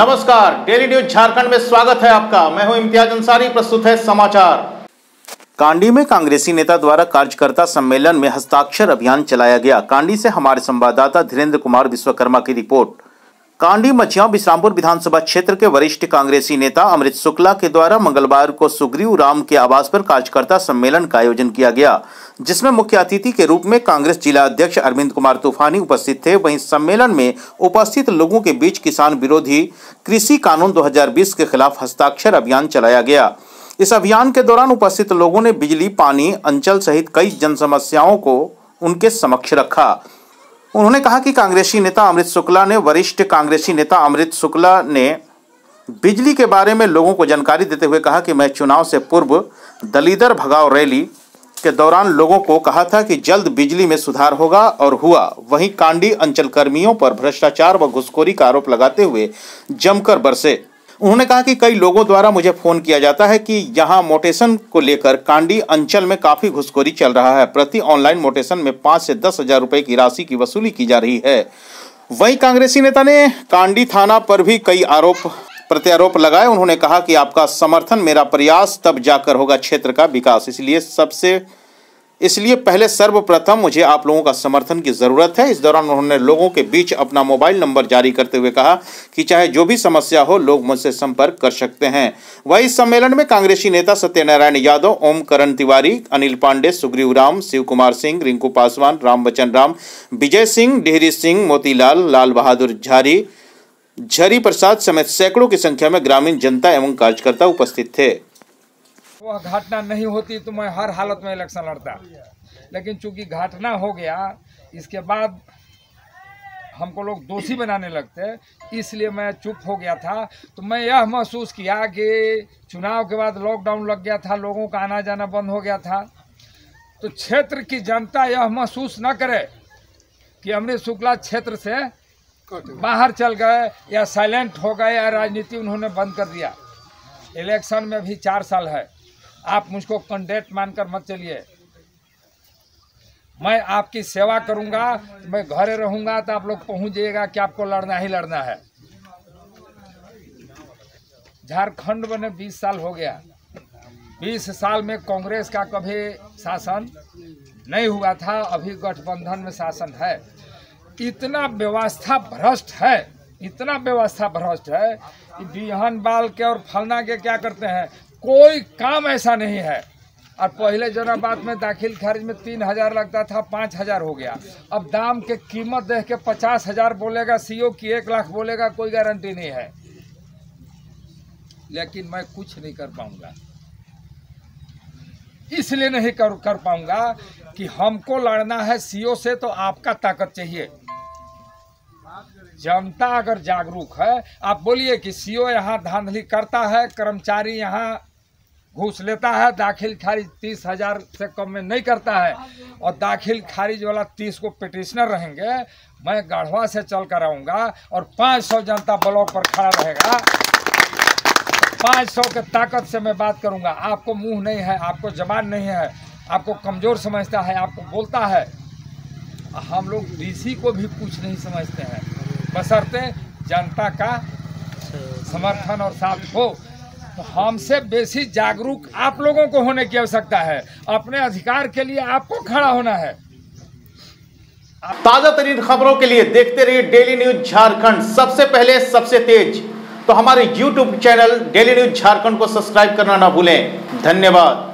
नमस्कार, daily news Jharkhand में स्वागत है आपका। मैं हूं इम्तियाज अंसारी, प्रस्तुत है समाचार। कांडी में कांग्रेसी नेता द्वारा कार्यकर्ता सम्मेलन में हस्ताक्षर अभियान चलाया गया। कांडी से हमारे संवाददाता धीरेन्द्र कुमार विश्वकर्मा की रिपोर्ट। कांडी मचिया विश्रामपुर विधानसभा क्षेत्र के वरिष्ठ कांग्रेसी नेता अमृत शुक्ला के द्वारा मंगलवार को सुग्रीव राम के आवास पर कार्यकर्ता सम्मेलन का आयोजन किया गया, जिसमें मुख्य अतिथि के रूप में कांग्रेस जिला अध्यक्ष अरविंद कुमार तूफानी उपस्थित थे। वहीं सम्मेलन में उपस्थित लोगों के बीच किसान विरोधी कृषि कानून 2020 के खिलाफ हस्ताक्षर अभियान चलाया गया। इस अभियान के दौरान उपस्थित लोगों ने बिजली, पानी, अंचल सहित कई जन समस्याओं को उनके समक्ष रखा। उन्होंने कहा कि वरिष्ठ कांग्रेसी नेता अमृत शुक्ला ने बिजली के बारे में लोगों को जानकारी देते हुए कहा कि मैं चुनाव से पूर्व दलीदर भगाओ रैली के दौरान लोगों को कहा था कि जल्द बिजली में सुधार होगा और हुआ। वहीं कांडी अंचल कर्मियों पर भ्रष्टाचार व घुसखोरी का आरोप लगाते हुए जमकर बरसे। उन्होंने कहा कि कई लोगों द्वारा मुझे फोन किया जाता है कि यहाँ मोटेशन को लेकर कांडी अंचल में काफी घुसखोरी चल रहा है। प्रति ऑनलाइन मोटेशन में 5 से 10 हजार रुपए की राशि की वसूली की जा रही है। वहीं कांग्रेसी नेता ने कांडी थाना पर भी कई प्रत्यारोप लगाए। उन्होंने कहा कि आपका समर्थन मेरा प्रयास तब जाकर होगा क्षेत्र का विकास, इसलिए पहले सर्वप्रथम मुझे आप लोगों का समर्थन की ज़रूरत है। इस दौरान उन्होंने लोगों के बीच अपना मोबाइल नंबर जारी करते हुए कहा कि चाहे जो भी समस्या हो, लोग मुझसे संपर्क कर सकते हैं। वहीं सम्मेलन में कांग्रेसी नेता सत्यनारायण यादव, ओम करण तिवारी, अनिल पांडे, सुग्रीव राम, शिव कुमार सिंह, रिंकू पासवान, राम बचन राम, विजय सिंह, डिहरी सिंह, मोती लाल, लाल बहादुर झारी, झरी प्रसाद समेत सैकड़ों की संख्या में ग्रामीण जनता एवं कार्यकर्ता उपस्थित थे। वह घटना नहीं होती तो मैं हर हालत में इलेक्शन लड़ता, लेकिन चूंकि घटना हो गया इसके बाद हमको लोग दोषी बनाने लगते, इसलिए मैं चुप हो गया था। तो मैं यह महसूस किया कि चुनाव के बाद लॉकडाउन लग गया था, लोगों का आना जाना बंद हो गया था, तो क्षेत्र की जनता यह महसूस न करे कि अमृत शुक्ला क्षेत्र से बाहर चल गए या साइलेंट हो गए या राजनीति उन्होंने बंद कर दिया। इलेक्शन में भी 4 साल है, आप मुझको कैंडिडेट मानकर मत चलिए। मैं आपकी सेवा करूंगा, मैं घरे रहूंगा तो आप लोग पहुंच जाइएगा कि आपको लड़ना ही लड़ना है। झारखंड में 20 साल हो गया, 20 साल में कांग्रेस का कभी शासन नहीं हुआ था, अभी गठबंधन में शासन है। इतना व्यवस्था भ्रष्ट है, इतना व्यवस्था भ्रष्ट है कि बिहान बाल के और फलना के क्या करते हैं, कोई काम ऐसा नहीं है। और पहले जनाबाद में दाखिल खारिज में 3000 लगता था, 5000 हो गया। अब दाम के कीमत देख के 50000 बोलेगा, सीओ की 1 लाख बोलेगा, कोई गारंटी नहीं है। लेकिन मैं कुछ नहीं कर पाऊंगा, इसलिए नहीं कर पाऊंगा कि हमको लड़ना है सीओ से, तो आपका ताकत चाहिए। जनता अगर जागरूक है, आप बोलिए कि सीओ यहाँ धांधली करता है, कर्मचारी यहाँ घूस लेता है, दाखिल खारिज 30,000 से कम में नहीं करता है, और दाखिल खारिज वाला 30 को पिटिशनर रहेंगे। मैं गढ़वा से चल कर आऊँगा और 500 जनता ब्लॉक पर खड़ा रहेगा, 500 के ताकत से मैं बात करूँगा। आपको मुँह नहीं है, आपको जबान नहीं है, आपको कमज़ोर समझता है, आपको बोलता है। हम लोग डीसी को भी कुछ नहीं समझते हैं, बशर्ते जनता का समर्थन और साथ हो। तो हमसे बेसी जागरूक आप लोगों को होने की आवश्यकता है, अपने अधिकार के लिए आपको खड़ा होना है। ताजा तरीन खबरों के लिए देखते रहिए डेली न्यूज झारखंड, सबसे पहले सबसे तेज। तो हमारे YouTube channel daily news Jharkhand को सब्सक्राइब करना ना भूलें। धन्यवाद।